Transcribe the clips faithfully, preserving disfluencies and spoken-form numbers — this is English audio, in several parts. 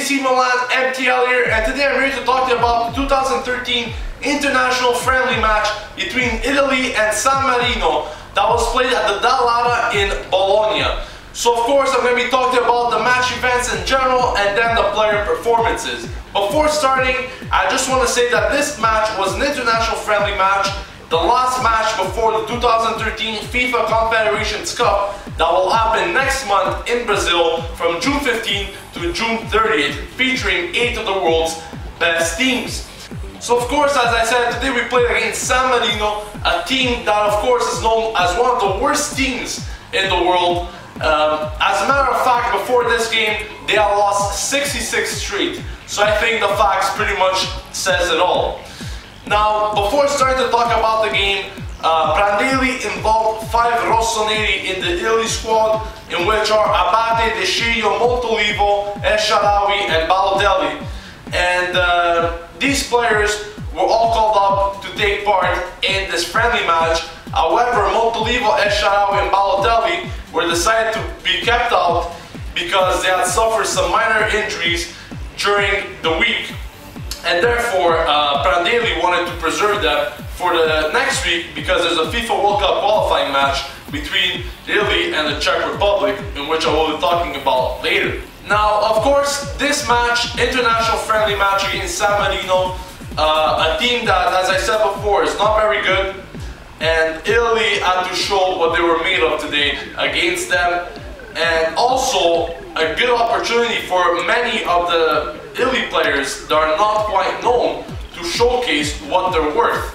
A C Milan M T L here, and today I'm here to talk to you about the two thousand thirteen international friendly match between Italy and San Marino that was played at the Dallara in Bologna. So of course I'm going to be talking about the match events in general and then the player performances. Before starting, I just want to say that this match was an international friendly match, the last match before the two thousand thirteen FIFA Confederations Cup that will happen next month in Brazil from June fifteenth to June thirtieth, featuring eight of the world's best teams. So of course, as I said, today we played against San Marino, a team that of course is known as one of the worst teams in the world. Um, as a matter of fact, before this game, they have lost sixty-six straight. So I think the facts pretty much says it all. Now, before starting to talk about the game, uh, Prandelli involved five Rossoneri in the Italy squad, in which are Abate, De Sciglio, Montolivo, El Shaarawy, and Balotelli. And uh, these players were all called up to take part in this friendly match. However, Montolivo, El Shaarawy, and Balotelli were decided to be kept out because they had suffered some minor injuries during the week. And therefore, uh, Prandelli wanted to preserve them for the next week because there's a FIFA World Cup qualifying match between Italy and the Czech Republic, in which I will be talking about later. Now, of course, this match, international friendly match against San Marino, uh, a team that, as I said before, is not very good, and Italy had to show what they were made of today against them, and also a good opportunity for many of the Italy players that are not quite known to showcase what they're worth.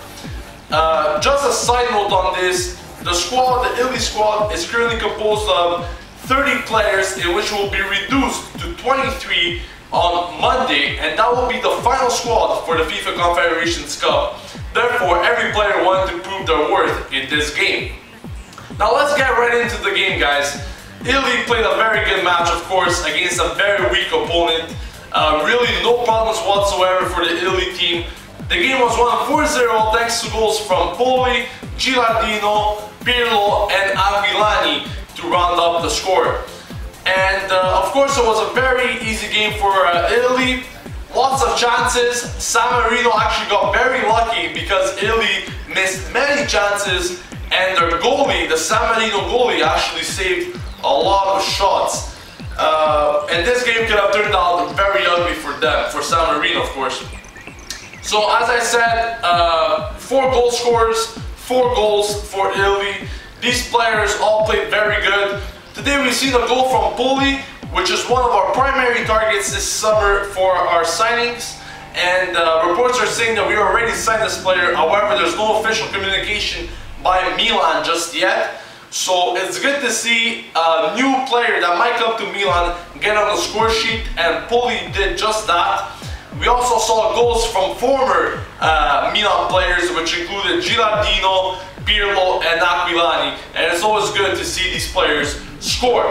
Uh, just a side note on this, the squad, the Italy squad, is currently composed of thirty players, in which will be reduced to twenty-three on Monday, and that will be the final squad for the FIFA Confederations Cup. Therefore, every player wanted to prove their worth in this game. Now let's get right into the game, guys. Italy played a very good match, of course, against a very weak opponent. Uh, really no problems whatsoever for the Italy team. The game was won four zero thanks to goals from Poli, Gilardino, Pirlo and Aquilani to round up the score. And uh, of course it was a very easy game for uh, Italy. Lots of chances. San Marino actually got very lucky because Italy missed many chances, and their goalie, the San Marino goalie, actually saved a lot of shots. Uh, and this game could have turned out very ugly for them, for San Marino, of course. So as I said, uh, four goal scorers, four goals for Italy. These players all played very good. Today we see the goal from Poli, which is one of our primary targets this summer for our signings. And uh, reports are saying that we already signed this player. However, there's no official communication by Milan just yet. So it's good to see a new player that might come to Milan get on the score sheet, and Poli did just that. We also saw goals from former uh, Milan players, which included Gilardino, Pirlo and Aquilani, and it's always good to see these players score.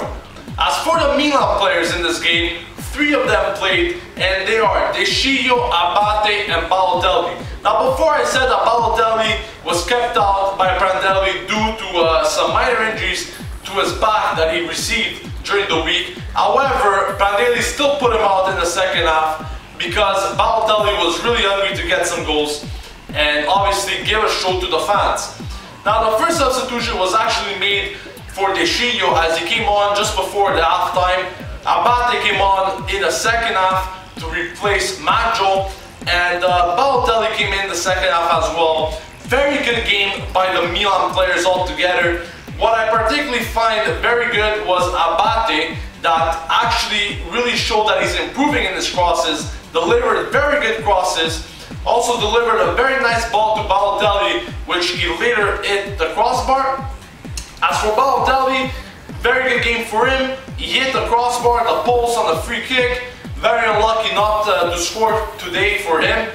As for the Milan players in this game, three of them played, and they are De Sciglio, Abate and Balotelli. Now before I said that Balotelli was kept out by Prandelli due to uh, some minor injuries to his back that he received during the week. However, Prandelli still put him out in the second half because Balotelli was really hungry to get some goals and obviously gave a show to the fans. Now the first substitution was actually made for De Sciglio as he came on just before the halftime. Abate came on in the second half to replace Maggio, and uh, Balotelli came in the second half as well. Very good game by the Milan players altogether. What I particularly find very good was Abate, that actually really showed that he's improving in his crosses, delivered very good crosses, also delivered a very nice ball to Balotelli, which he later hit the crossbar. As for Balotelli, very good game for him. He hit the crossbar, the post on the free kick. Very unlucky not uh, to score today for him,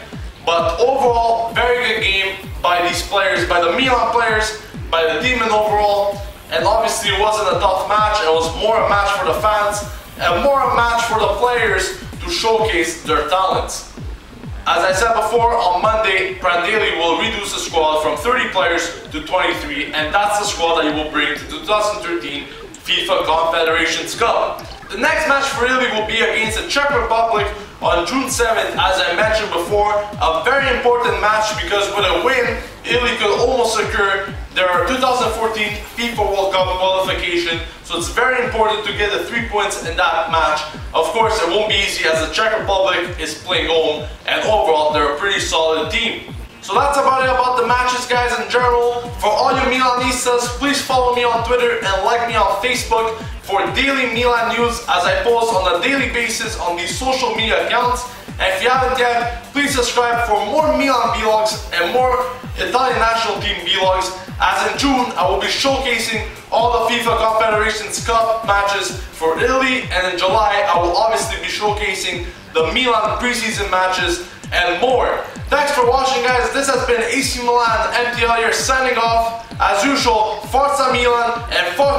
but overall very good game by these players, by the Milan players, by the team in overall. And obviously it wasn't a tough match, it was more a match for the fans and more a match for the players to showcase their talents. As I said before, on Monday Prandelli will reduce the squad from thirty players to twenty-three, and that's the squad that he will bring to the two thousand thirteen FIFA Confederations Cup. The next match for Italy will be against the Czech Republic on June seventh, as I mentioned before. A very important match because with a win, Italy could almost secure their two thousand fourteen FIFA World Cup qualification. So it's very important to get the three points in that match. Of course, it won't be easy as the Czech Republic is playing home and overall they're a pretty solid team. So that's about it about the matches, guys, in general. For all you Milanistas, please follow me on Twitter and like me on Facebook for daily Milan news as I post on a daily basis on these social media accounts. And if you haven't yet, please subscribe for more Milan vlogs and more Italian national team vlogs, as in June I will be showcasing all the FIFA Confederations Cup matches for Italy, and in July I will obviously be showcasing the Milan preseason matches and more. Thanks for watching, guys. This has been A C Milan M T L here signing off. As usual, Forza Milan and Forza